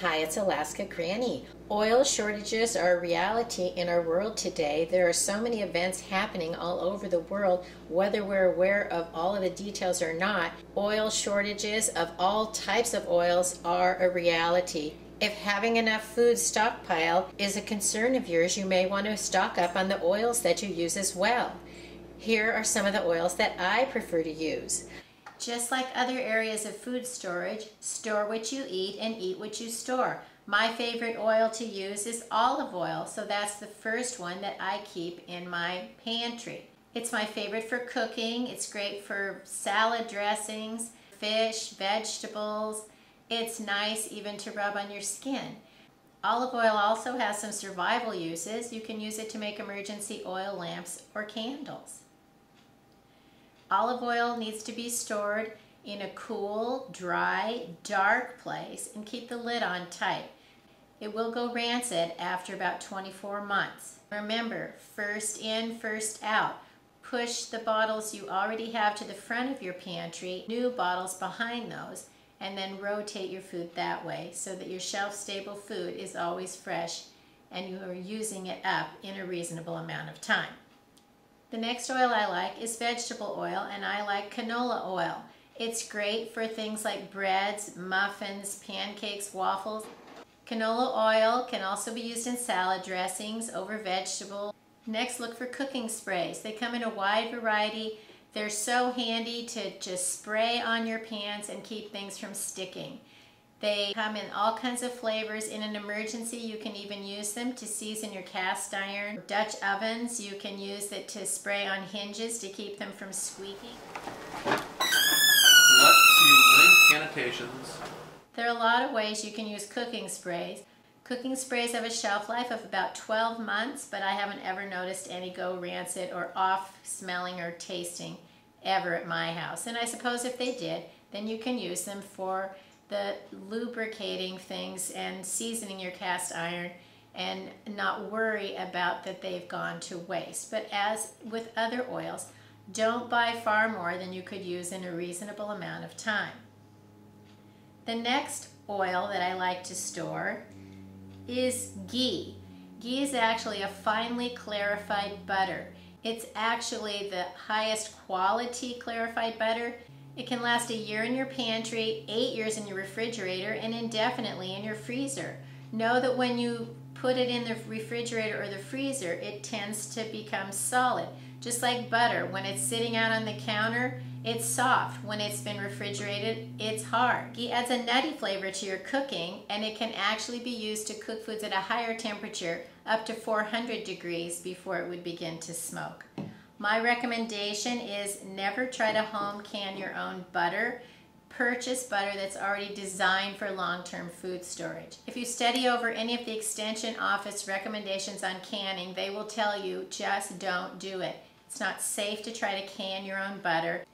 Hi, it's Alaska Granny. Oil shortages are a reality in our world today. There are so many events happening all over the world, whether we're aware of all of the details or not. Oil shortages of all types of oils are a reality. If having enough food stockpile is a concern of yours, you may want to stock up on the oils that you use as well. Here are some of the oils that I prefer to use. Just like other areas of food storage, store what you eat and eat what you store. My favorite oil to use is olive oil, so that's the first one that I keep in my pantry. It's my favorite for cooking. It's great for salad dressings, fish, vegetables. It's nice even to rub on your skin. Olive oil also has some survival uses. You can use it to make emergency oil lamps or candles. Olive oil needs to be stored in a cool, dry, dark place and keep the lid on tight. It will go rancid after about 24 months. Remember, first in, first out. Push the bottles you already have to the front of your pantry, new bottles behind those, and then rotate your food that way so that your shelf-stable food is always fresh and you are using it up in a reasonable amount of time. The next oil I like is vegetable oil, and I like canola oil. It's great for things like breads, muffins, pancakes, waffles. Canola oil can also be used in salad dressings over vegetables. Next, look for cooking sprays. They come in a wide variety. They're so handy to just spray on your pans and keep things from sticking. They come in all kinds of flavors. In an emergency, you can even use them to season your cast iron. Dutch ovens, you can use it to spray on hinges to keep them from squeaking. Let's use annotations. There are a lot of ways you can use cooking sprays. Cooking sprays have a shelf life of about 12 months, but I haven't ever noticed any go rancid or off smelling or tasting ever at my house. And I suppose if they did, then you can use them for the lubricating things and seasoning your cast iron and not worry about that they've gone to waste. But as with other oils, don't buy far more than you could use in a reasonable amount of time. The next oil that I like to store is ghee. Ghee is actually a finely clarified butter. It's actually the highest quality clarified butter. It can last a year in your pantry, 8 years in your refrigerator, and indefinitely in your freezer. Know that when you put it in the refrigerator or the freezer, it tends to become solid. Just like butter, when it's sitting out on the counter, it's soft. When it's been refrigerated, it's hard. Ghee adds a nutty flavor to your cooking, and it can actually be used to cook foods at a higher temperature, up to 400 degrees, before it would begin to smoke. My recommendation is never try to home can your own butter. Purchase butter that's already designed for long-term food storage. If you study over any of the Extension Office recommendations on canning, they will tell you just don't do it. It's not safe to try to can your own butter.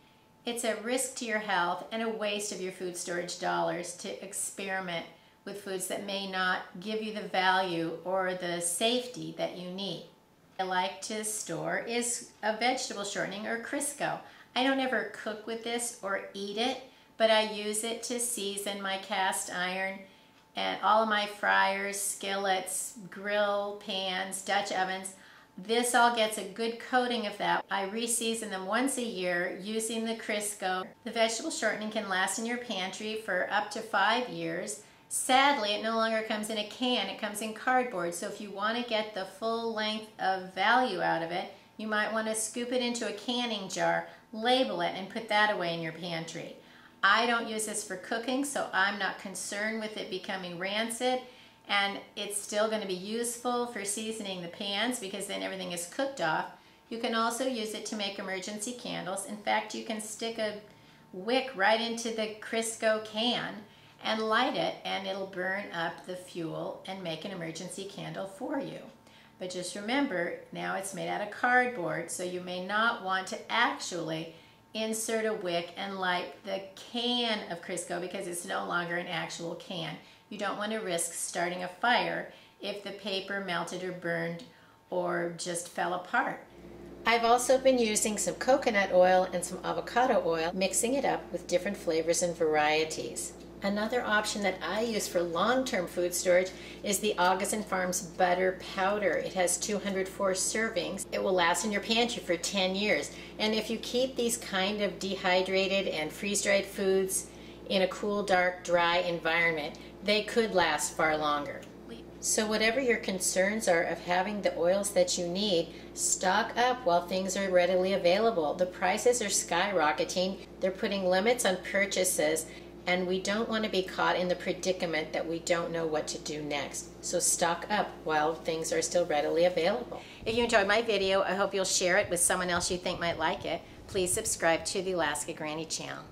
It's a risk to your health and a waste of your food storage dollars to experiment with foods that may not give you the value or the safety that you need. I like to store is a vegetable shortening or Crisco. I don't ever cook with this or eat it, but I use it to season my cast iron and all of my fryers, skillets, grill pans, Dutch ovens. This all gets a good coating of that. I re-season them once a year using the Crisco. The vegetable shortening can last in your pantry for up to 5 years. Sadly, it no longer comes in a can, it comes in cardboard, so if you want to get the full length of value out of it, you might want to scoop it into a canning jar, label it, and put that away in your pantry. I don't use this for cooking, so I'm not concerned with it becoming rancid, and it's still going to be useful for seasoning the pans because then everything is cooked off. You can also use it to make emergency candles. In fact, you can stick a wick right into the Crisco can and light it, and it'll burn up the fuel and make an emergency candle for you. But just remember, now it's made out of cardboard, so you may not want to actually insert a wick and light the can of Crisco because it's no longer an actual can. You don't want to risk starting a fire if the paper melted or burned or just fell apart. I've also been using some coconut oil and some avocado oil, mixing it up with different flavors and varieties. Another option that I use for long-term food storage is the Augustine Farms Butter Powder. It has 204 servings. It will last in your pantry for 10 years. And if you keep these kind of dehydrated and freeze-dried foods in a cool, dark, dry environment, they could last far longer. So whatever your concerns are of having the oils that you need, stock up while things are readily available. The prices are skyrocketing. They're putting limits on purchases, and we don't want to be caught in the predicament that we don't know what to do next. So stock up while things are still readily available. If you enjoyed my video, I hope you'll share it with someone else you think might like it. Please subscribe to the Alaska Granny channel.